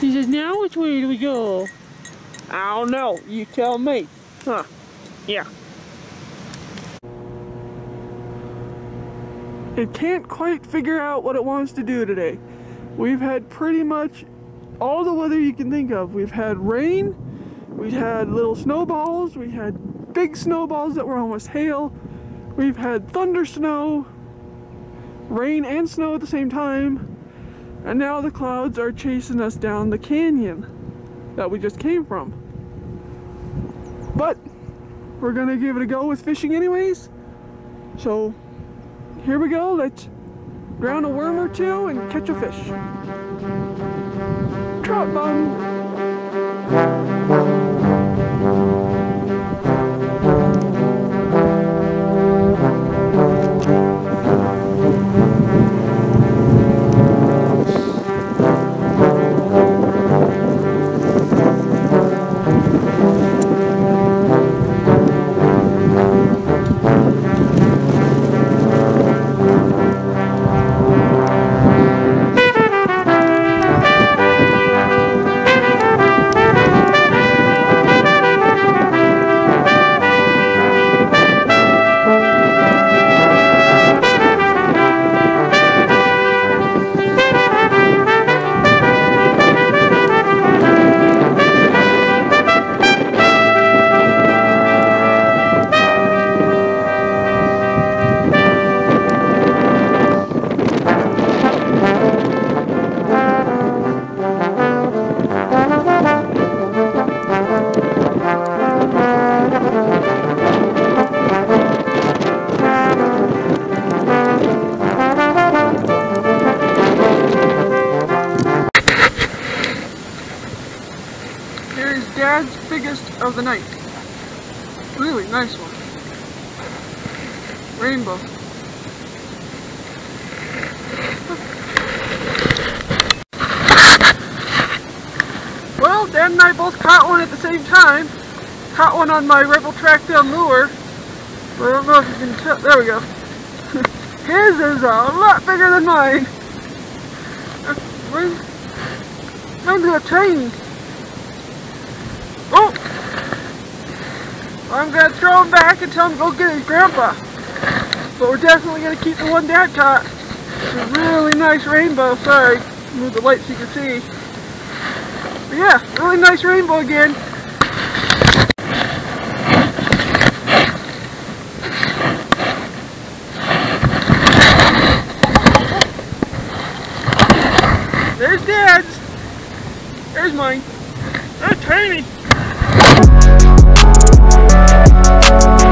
He says, now which way do we go? I don't know, you tell me. Huh, yeah. It can't quite figure out what it wants to do today. We've had pretty much all the weather you can think of. We've had rain, we've had little snowballs, we had big snowballs that were almost hail, we've had thunder snow, rain and snow at the same time, and now the clouds are chasing us down the canyon that we just came from. But we're gonna give it a go with fishing anyways, so here we go. Let's drown a worm or two and catch a fish. Trout bum! Of the night. Really nice one. Rainbow. Well, Dan and I both caught one at the same time. Caught one on my Rebel Trackdown lure. I don't know if you can tell. There we go. His is a lot bigger than mine. Mine's got a chain. I'm going to throw him back and tell him to go get his grandpa. But we're definitely going to keep the one Dad caught. It's a really nice rainbow. Sorry, move the light so you can see. But yeah, really nice rainbow again. There's Dad's. There's mine. That's tiny. Thank you.